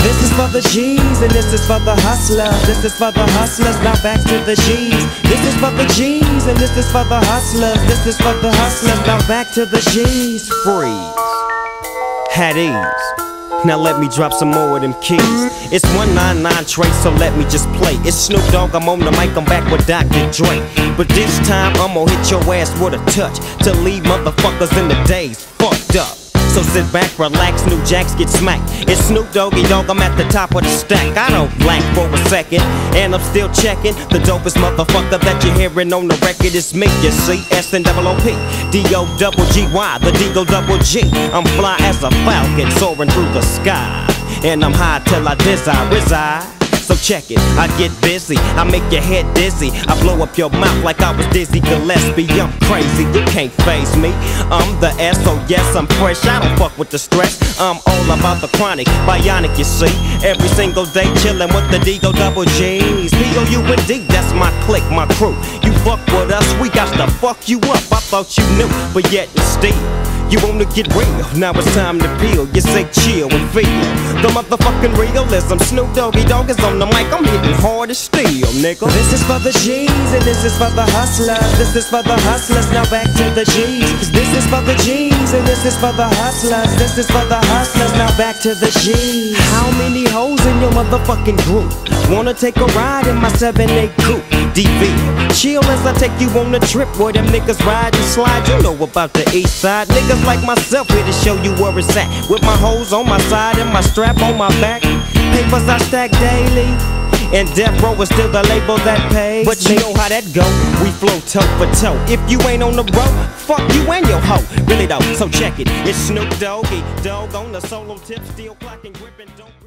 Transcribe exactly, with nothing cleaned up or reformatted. This is for the G's and this is for the hustlers. This is for the hustlers, now back to the G's. This is for the G's and this is for the hustlers. This is for the hustlers, now back to the G's. Freeze, had ease. Now let me drop some more of them keys. It's one nine nine Trace, so let me just play. It's Snoop Dogg, I'm on the mic, I'm back with Doctor Drake. But this time, I'ma hit your ass with a touch to leave motherfuckers in the daze fucked up. So sit back, relax, new jacks get smacked. It's Snoop Doggy Dogg, I'm at the top of the stack. I don't lack for a second, and I'm still checking. The dopest motherfucker that you're hearing on the record is me. You see, S N O O P D O double G Y, the D-O double G. I'm fly as a falcon, soaring through the sky. And I'm high till I desire reside. So check it, I get busy, I make your head dizzy, I blow up your mouth like I was Dizzy Gillespie. I'm crazy, you can't phase me, I'm the S, so yes I'm fresh, I don't fuck with the stress. I'm all about the chronic, bionic you see. Every single day chillin' with the D-O double G's. P O U N D, that's my clique, my crew. You fuck with us, we got to fuck you up. I thought you knew, but yet you still. You wanna get real, now it's time to peel. You say chill and feel the motherfucking realism. Snoop Doggy Dogg is on the mic, I'm hitting hard as steel, nigga. This is for the G's and this is for the hustlers. This is for the hustlers, now back to the G's. This is for the G's and this is for the hustlers. This is for the hustlers, now back to the G's. How many hoes in your motherfucking group wanna take a ride in my seven eight coupe? D V, chill as I take you on a trip where them niggas ride and slide. You know about the east side, niggas like myself here to show you where it's at. With my hoes on my side and my strap on my back, papers I stack daily, and Death Row is still the label that pays. But you know how that go, we flow toe for toe. If you ain't on the road, fuck you and your hoe. Really though, so check it, it's Snoop Doggy Dogg on the solo tip, still clocking, gripping, don't